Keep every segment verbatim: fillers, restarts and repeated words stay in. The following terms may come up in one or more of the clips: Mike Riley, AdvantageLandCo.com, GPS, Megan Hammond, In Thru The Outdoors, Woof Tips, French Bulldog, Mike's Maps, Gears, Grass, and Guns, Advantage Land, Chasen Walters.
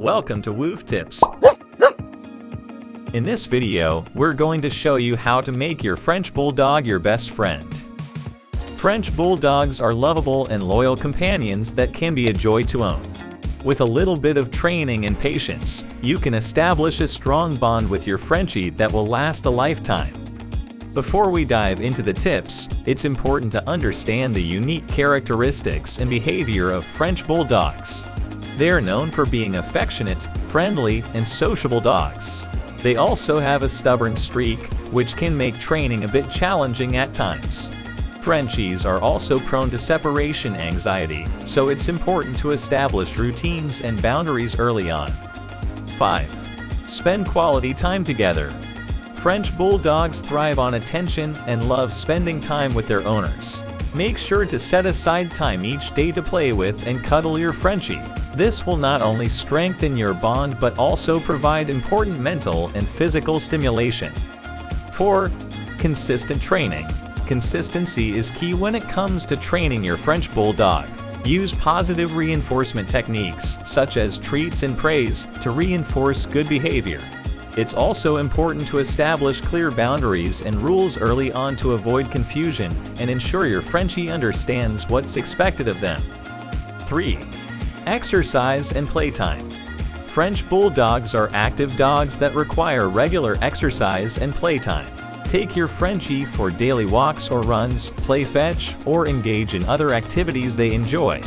Welcome to Woof Tips. In this video, we're going to show you how to make your French Bulldog your best friend. French Bulldogs are lovable and loyal companions that can be a joy to own. With a little bit of training and patience, you can establish a strong bond with your Frenchie that will last a lifetime. Before we dive into the tips, it's important to understand the unique characteristics and behavior of French Bulldogs. They are known for being affectionate, friendly, and sociable dogs. They also have a stubborn streak, which can make training a bit challenging at times. Frenchies are also prone to separation anxiety, so it's important to establish routines and boundaries early on. five. Spend quality time together. French Bulldogs thrive on attention and love spending time with their owners. Make sure to set aside time each day to play with and cuddle your Frenchie. This will not only strengthen your bond but also provide important mental and physical stimulation. four. Consistent training. Consistency is key when it comes to training your French Bulldog. Use positive reinforcement techniques, such as treats and praise, to reinforce good behavior. It's also important to establish clear boundaries and rules early on to avoid confusion and ensure your Frenchie understands what's expected of them. three. Exercise and playtime. French Bulldogs are active dogs that require regular exercise and playtime. Take your Frenchie for daily walks or runs, play fetch, or engage in other activities they enjoy.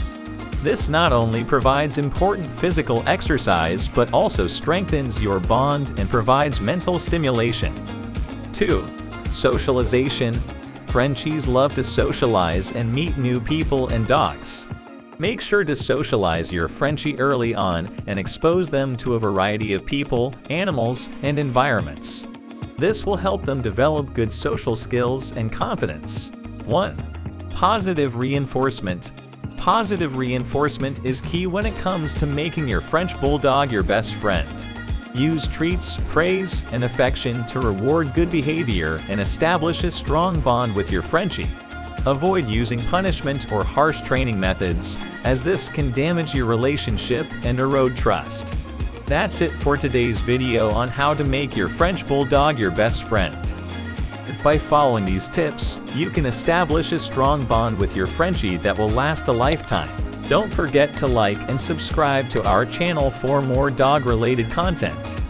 This not only provides important physical exercise but also strengthens your bond and provides mental stimulation. two. Socialization. Frenchies love to socialize and meet new people and dogs. Make sure to socialize your Frenchie early on and expose them to a variety of people, animals, and environments. This will help them develop good social skills and confidence. one. Positive reinforcement. Positive reinforcement is key when it comes to making your French Bulldog your best friend. Use treats, praise, and affection to reward good behavior and establish a strong bond with your Frenchie. Avoid using punishment or harsh training methods, as this can damage your relationship and erode trust. That's it for today's video on how to make your French Bulldog your best friend. By following these tips, you can establish a strong bond with your Frenchie that will last a lifetime. Don't forget to like and subscribe to our channel for more dog-related content.